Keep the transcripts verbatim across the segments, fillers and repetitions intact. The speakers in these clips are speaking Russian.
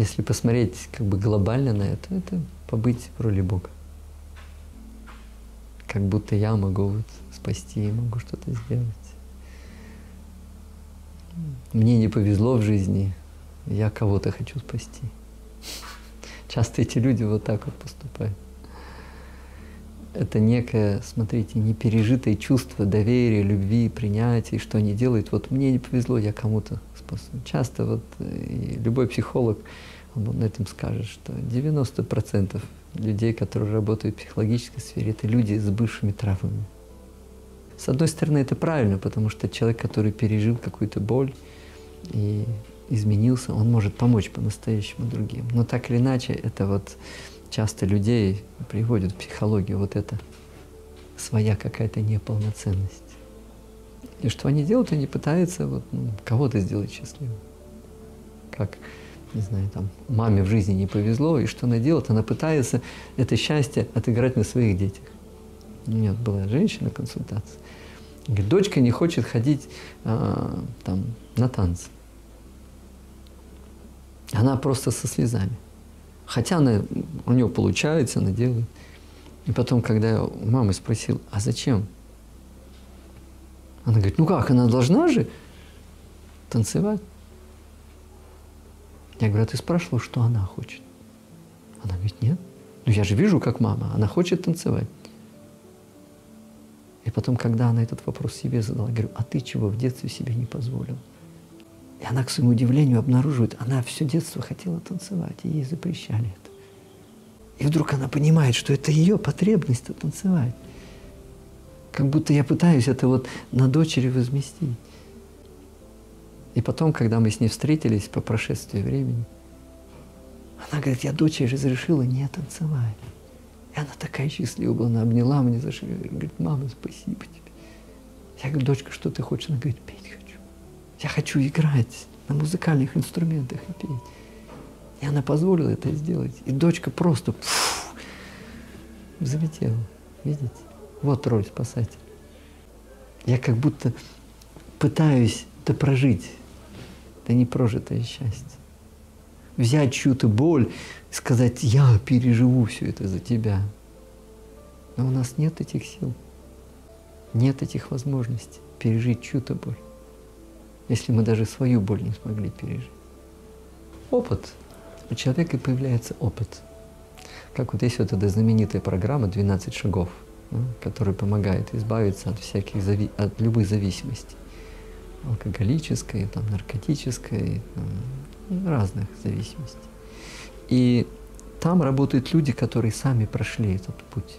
Если посмотреть как бы глобально на это, это побыть в роли Бога. Как будто я могу вот спасти, могу что-то сделать. Мне не повезло в жизни, я кого-то хочу спасти. Часто эти люди вот так вот поступают. Это некое, смотрите, непережитое чувство доверия, любви, принятия, что они делают. Вот мне не повезло, я кому-то спасу. Часто вот любой психолог, он на этом скажет, что девяносто процентов людей, которые работают в психологической сфере, это люди с бывшими травмами. С одной стороны, это правильно, потому что человек, который пережил какую-то боль и изменился, он может помочь по-настоящему другим. Но так или иначе, это вот часто людей приводит в психологию вот эта своя какая-то неполноценность. И что они делают? Они пытаются вот, ну, кого-то сделать счастливым. Как, не знаю, там, маме в жизни не повезло, и что она делает? Она пытается это счастье отыграть на своих детях. У меня была женщина-консультация. Говорит, дочка не хочет ходить а, там, на танцы. Она просто со слезами. Хотя она, у нее получается, она делает. И потом, когда я у мамы спросил, а зачем? Она говорит, ну как, она должна же танцевать. Я говорю, а ты спрашивала, что она хочет? Она говорит, нет. Ну я же вижу, как мама, она хочет танцевать. И потом, когда она этот вопрос себе задала, я говорю, а ты чего в детстве себе не позволил? И она, к своему удивлению, обнаруживает, она все детство хотела танцевать, и ей запрещали это. И вдруг она понимает, что это ее потребность-то танцевать. Как будто я пытаюсь это вот на дочери возместить. И потом, когда мы с ней встретились по прошествии времени, она говорит, я дочери разрешила не танцевать. И она такая счастливая была, она обняла меня за шею, говорит, мама, спасибо тебе. Я говорю, дочка, что ты хочешь? Она говорит, петь хочу. Я хочу играть на музыкальных инструментах и петь. И она позволила это сделать. И дочка просто пфф, взлетела, видите? Вот роль спасателя. Я как будто пытаюсь допрожить, да не прожитое счастье. Взять чью-то боль, сказать, я переживу все это за тебя. Но у нас нет этих сил, нет этих возможностей пережить чью-то боль, если мы даже свою боль не смогли пережить. Опыт. У человека появляется опыт. Как вот есть вот эта знаменитая программа «двенадцать шагов», которая помогает избавиться от всяких, зави... от любых зависимостей. Алкоголической, там, наркотической, там, разных зависимостей. И там работают люди, которые сами прошли этот путь.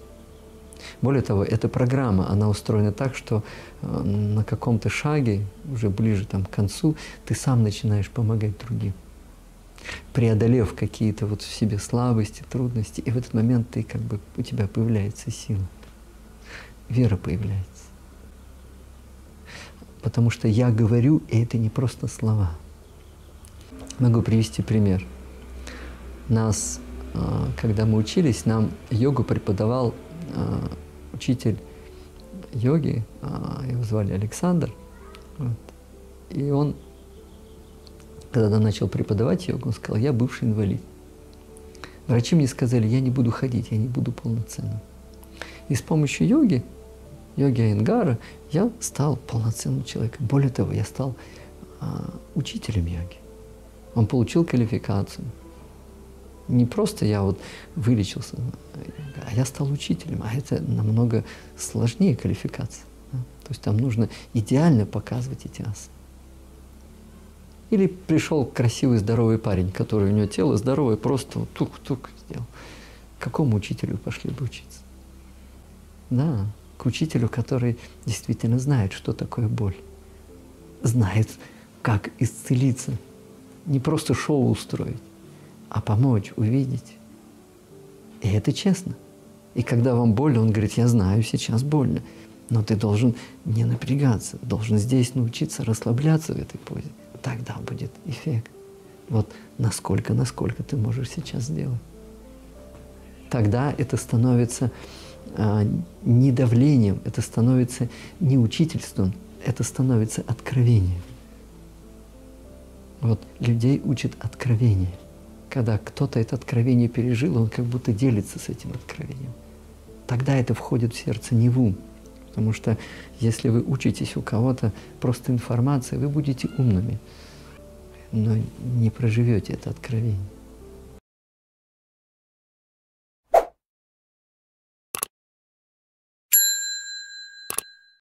Более того, эта программа, она устроена так, что э, на каком-то шаге, уже ближе там, к концу, ты сам начинаешь помогать другим, преодолев какие-то вот в себе слабости, трудности. И в этот момент ты, как бы, у тебя появляется сила, вера появляется. Потому что я говорю, и это не просто слова. Могу привести пример. Нас, когда мы учились, нам йогу преподавал учитель йоги, его звали Александр. Вот. И он, когда начал преподавать йогу, он сказал, я бывший инвалид. Врачи мне сказали, я не буду ходить, я не буду полноценным. И с помощью йоги, йоги Айнгара, я стал полноценным человеком. Более того, я стал а, учителем йоги. Он получил квалификацию. Не просто я вот вылечился, а я стал учителем. А это намного сложнее квалификация. Да? То есть там нужно идеально показывать эти асы. Или пришел красивый здоровый парень, который у него тело здоровое, просто вот тук-тук сделал. К какому учителю пошли бы учиться? Да. К учителю, который действительно знает, что такое боль, знает, как исцелиться, не просто шоу устроить, а помочь, увидеть. И это честно. И когда вам больно, он говорит, я знаю, сейчас больно, но ты должен не напрягаться, должен здесь научиться расслабляться в этой позе. Тогда будет эффект. Вот насколько, насколько ты можешь сейчас сделать. Тогда это становится не давлением, это становится не учительством, это становится откровением. Вот людей учат откровение. Когда кто-то это откровение пережил, он как будто делится с этим откровением. Тогда это входит в сердце, не в ум. Потому что если вы учитесь у кого-то просто информации, вы будете умными, но не проживете это откровение.